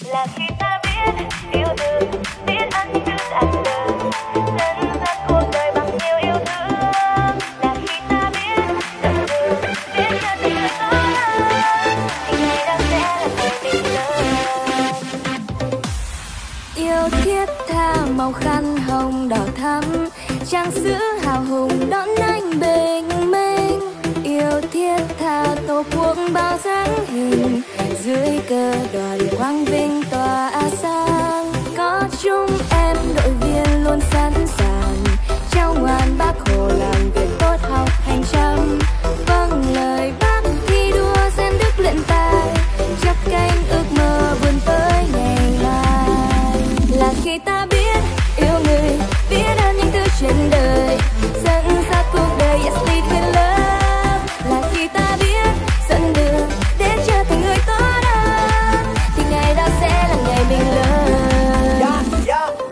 Yêu thiết tha màu khăn hồng đỏ thắm, trang sữa hào hùng đón anh bình minh. Yêu thiết tha tổ quốc bao dáng hình, dưới cờ đoàn quang vinh tỏa sáng. Có chung em đội viên luôn sẵn sàng, trao ngoan Bác Hồ làm việc tốt học hành chăm. Vâng lời Bác thi đua rèn đức luyện tài, chắp cánh ước mơ vươn tới ngày mai. Là khi ta biết yêu người, biết ơn những thứ trên đời, dẫn dắt cuộc đời. Yes, we can love. Là khi ta biết dẫn đường để trở thành người tốt hơn, thì ngày đó sẽ là ngày mình lớn.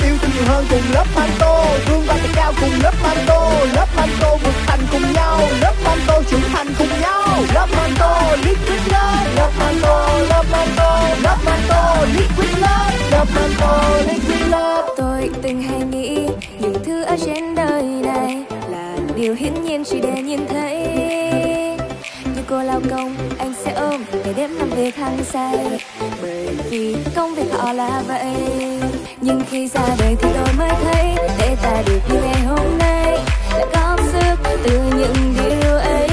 Yêu thương hơn cùng lớp man tô, vươn vai thật cao cùng lớp man tô. Lớp man tô vượt thành cùng nhau, lớp man tô trưởng thành cùng nhau. Lớp man tô liquid love, lớp man tô, lớp man tô, lớp man tô liquid love, lớp man tô liquid love. Tôi từng hay nghĩ những thứ ở trên đời này là điều hiển nhiên chỉ để nhìn thấy. Như cô lao công, anh sẽ ôm ngày đêm làm việc hăng say, bởi vì công việc họ là vậy. Nhưng khi ra đời thì tôi mới thấy, để ta được như ngày hôm nay là có sức từ những điều ấy.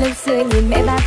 Lúc xưa nhìn mẹ ba